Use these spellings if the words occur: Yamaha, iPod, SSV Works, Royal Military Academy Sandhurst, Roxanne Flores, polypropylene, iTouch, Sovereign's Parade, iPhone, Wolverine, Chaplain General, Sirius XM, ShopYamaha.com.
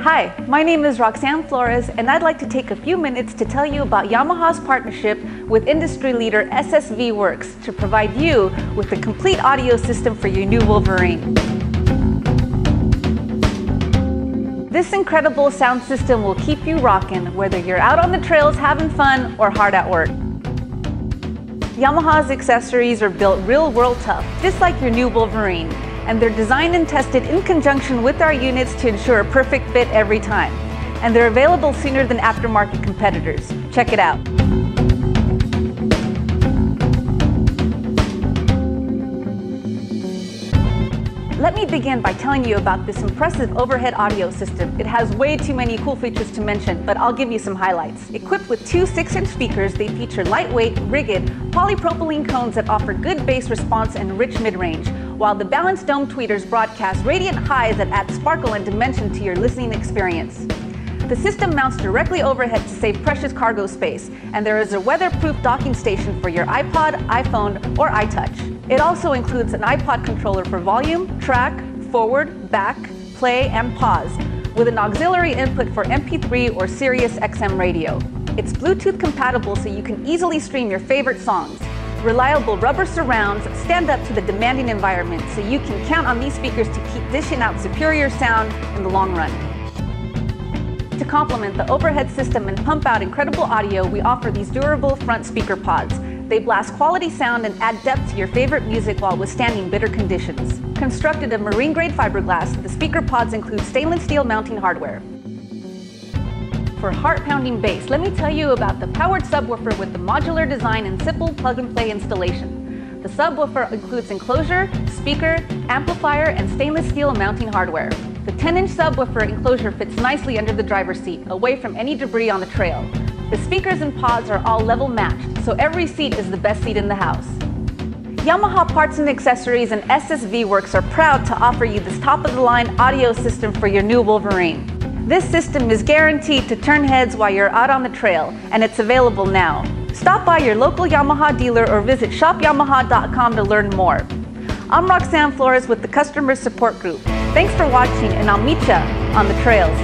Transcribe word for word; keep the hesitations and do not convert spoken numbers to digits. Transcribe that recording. Hi, my name is Roxanne Flores, and I'd like to take a few minutes to tell you about Yamaha's partnership with industry leader S S V Works to provide you with the complete audio system for your new Wolverine. This incredible sound system will keep you rockin', whether you're out on the trails having fun or hard at work. Yamaha's accessories are built real-world tough, just like your new Wolverine, and they're designed and tested in conjunction with our units to ensure a perfect fit every time. And they're available sooner than aftermarket competitors. Check it out. Let me begin by telling you about this impressive overhead audio system. It has way too many cool features to mention, but I'll give you some highlights. Equipped with two six-inch speakers, they feature lightweight, rigid, polypropylene cones that offer good bass response and rich mid-range, while the balanced dome tweeters broadcast radiant highs that add sparkle and dimension to your listening experience. The system mounts directly overhead to save precious cargo space, and there is a weatherproof docking station for your iPod, iPhone, or iTouch. It also includes an iPod controller for volume, track, forward, back, play, and pause, with an auxiliary input for M P three or Sirius X M radio. It's Bluetooth compatible, so you can easily stream your favorite songs. Reliable rubber surrounds stand up to the demanding environment, so you can count on these speakers to keep dishing out superior sound in the long run. To complement the overhead system and pump out incredible audio, we offer these durable front speaker pods. They blast quality sound and add depth to your favorite music while withstanding bitter conditions. Constructed of marine-grade fiberglass, the speaker pods include stainless steel mounting hardware. For heart-pounding bass, let me tell you about the powered subwoofer with the modular design and simple plug-and-play installation. The subwoofer includes enclosure, speaker, amplifier, and stainless steel mounting hardware. The ten-inch subwoofer enclosure fits nicely under the driver's seat, away from any debris on the trail. The speakers and pods are all level matched, so every seat is the best seat in the house. Yamaha Parts and Accessories and S S V Works are proud to offer you this top-of-the-line audio system for your new Wolverine. This system is guaranteed to turn heads while you're out on the trail, and it's available now. Stop by your local Yamaha dealer or visit Shop Yamaha dot com to learn more. I'm Roxanne Flores with the Customer Support Group. Thanks for watching, and I'll meet ya on the trails.